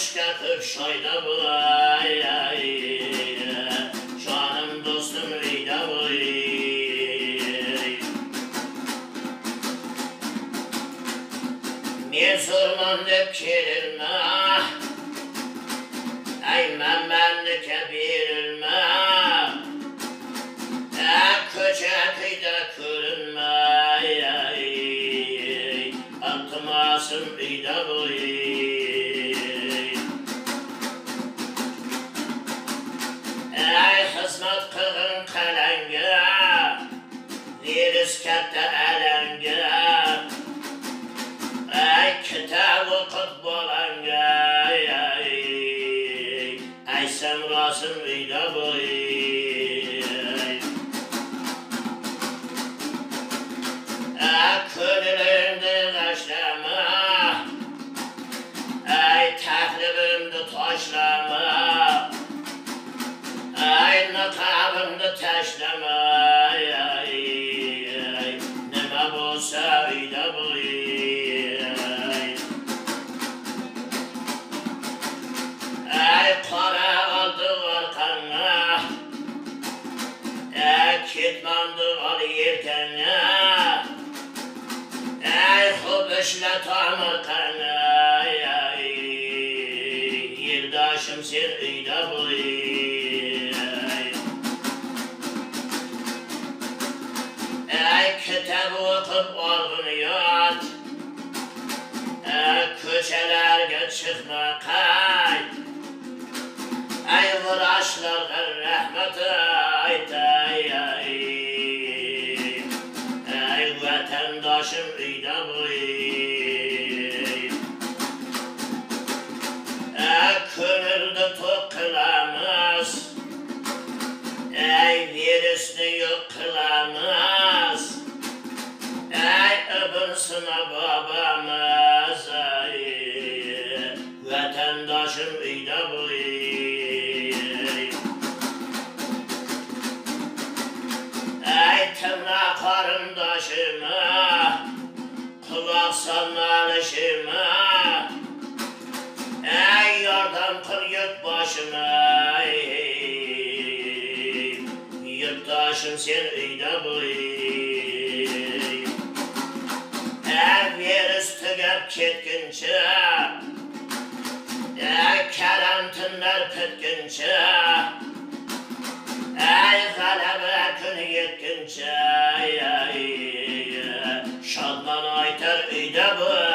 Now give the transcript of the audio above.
aşk atıp şayda bulay. Canım dostum vida bulay. Niye sorman dep kirilme? Aymam ben de kebirilme. Köçe kıyda kırılma. Atmasın vida bulay. Hizmet kılın kalenge, virüs katta alenge. Ay kitap okut bolenge, ay sen rasın vida bulay. Ay köylülerimde taşlama, ay taklibimde taşlama. Ay nakabımda taşlama, ay neme bulsa vida bulay. Ay para aldı arkana, ay kitmandı al yerkene. Ay hub işle tam arkana, ay yerdaşım sen vida bulay. Kitabı okup olgun yat, köşelerge çıkma kay. Ay vıraşlardan rahmet ayt, ay ay. Ay vatandaşım vida bulay. Ay könülde tok kılamaz, ay virüsünü yok kılamaz. Ay ıbırsına babamız, ay vatandaşım vida bulay. Ay tırnak karındaşıma, kulak sanalışıma. Ay yardım kır yurt başıma, ay yurttaşım sen vida bulay. Virüs tügep ketkince, karantinler pitkince, galebe kün yetkince, şadman aytar vida bulay.